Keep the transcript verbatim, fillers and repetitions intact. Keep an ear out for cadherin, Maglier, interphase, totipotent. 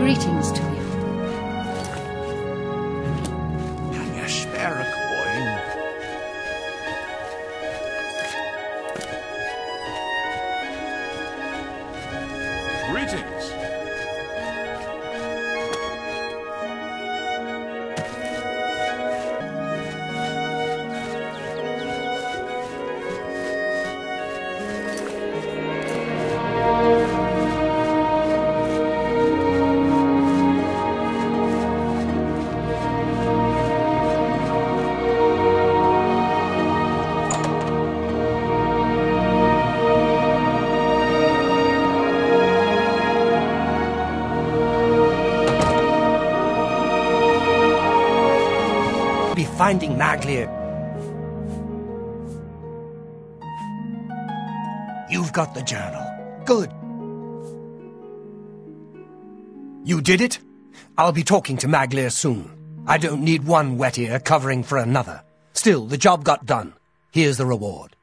Greetings to you. Hang a spare a coin. Greetings. Finding Maglier. You've got the journal. Good. You did it? I'll be talking to Maglier soon. I don't need one wet ear covering for another. Still, the job got done. Here's the reward.